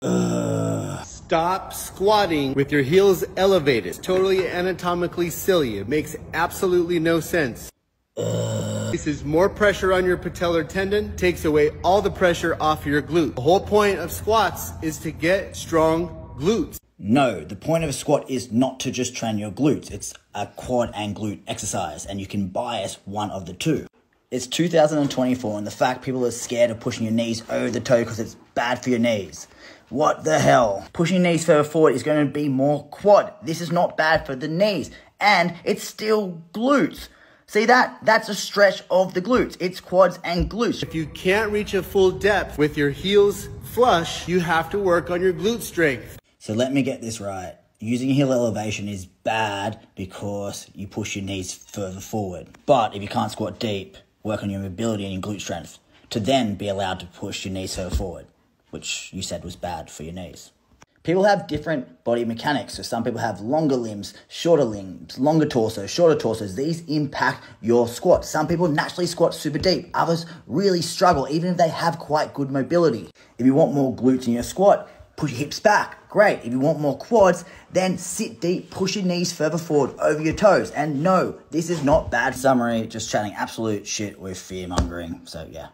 Stop squatting with your heels elevated. It's totally anatomically silly. It makes absolutely no sense. Places more pressure on your patellar tendon, takes away all the pressure off your glute. The whole point of squats is to get strong glutes. No, the point of a squat is not to just train your glutes. It's a quad and glute exercise, and you can bias one of the two. It's 2024, and the fact people are scared of pushing your knees over the toe because it's bad for your knees. What the hell? Pushing knees further forward is going to be more quad. This is not bad for the knees, and it's still glutes. See that? That's a stretch of the glutes. It's quads and glutes. If you can't reach a full depth with your heels flush, you have to work on your glute strength. So let me get this right. Using heel elevation is bad because you push your knees further forward. But if you can't squat deep, work on your mobility and your glute strength to then be allowed to push your knees further forward, which you said was bad for your knees. People have different body mechanics. So some people have longer limbs, shorter limbs, longer torso, shorter torsos. These impact your squat. Some people naturally squat super deep. Others really struggle, even if they have quite good mobility. If you want more glutes in your squat, push your hips back. Great. If you want more quads, then sit deep, push your knees further forward over your toes. And no, this is not bad. Summary, just chatting absolute shit with fear mongering. So yeah.